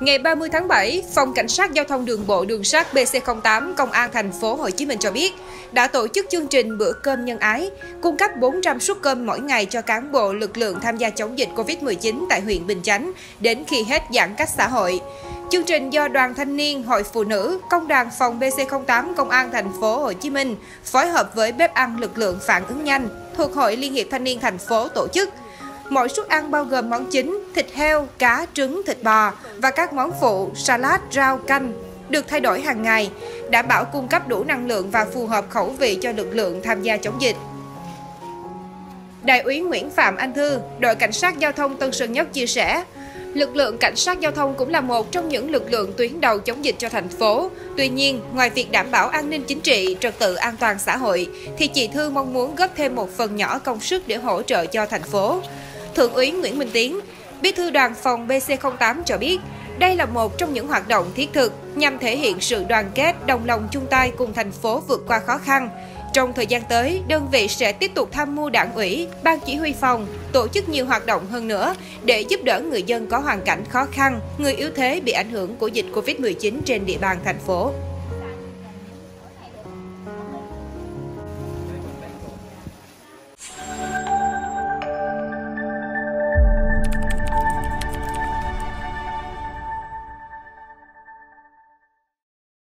Ngày 30 tháng 7, Phòng Cảnh sát Giao thông Đường bộ Đường sắt BC08, Công an thành phố Hồ Chí Minh cho biết đã tổ chức chương trình Bữa cơm nhân ái, cung cấp 400 suất cơm mỗi ngày cho cán bộ lực lượng tham gia chống dịch Covid-19 tại huyện Bình Chánh đến khi hết giãn cách xã hội. Chương trình do Đoàn Thanh niên, Hội Phụ nữ, Công đoàn Phòng BC08, Công an thành phố Hồ Chí Minh phối hợp với Bếp ăn lực lượng Phản ứng Nhanh thuộc Hội Liên hiệp Thanh niên thành phố tổ chức. Mỗi suất ăn bao gồm món chính, thịt heo, cá, trứng, thịt bò và các món phụ, salad, rau, canh được thay đổi hàng ngày, đảm bảo cung cấp đủ năng lượng và phù hợp khẩu vị cho lực lượng tham gia chống dịch. Đại úy Nguyễn Phạm Anh Thư, đội Cảnh sát Giao thông Tân Sơn Nhất chia sẻ, lực lượng Cảnh sát Giao thông cũng là một trong những lực lượng tuyến đầu chống dịch cho thành phố. Tuy nhiên, ngoài việc đảm bảo an ninh chính trị, trật tự an toàn xã hội, thì chị Thư mong muốn góp thêm một phần nhỏ công sức để hỗ trợ cho thành phố. Thượng úy Nguyễn Minh Tiến, Bí thư Đoàn Phòng BC08 cho biết, đây là một trong những hoạt động thiết thực nhằm thể hiện sự đoàn kết, đồng lòng chung tay cùng thành phố vượt qua khó khăn. Trong thời gian tới, đơn vị sẽ tiếp tục tham mưu Đảng ủy, Ban chỉ huy phòng, tổ chức nhiều hoạt động hơn nữa để giúp đỡ người dân có hoàn cảnh khó khăn, người yếu thế bị ảnh hưởng của dịch Covid-19 trên địa bàn thành phố.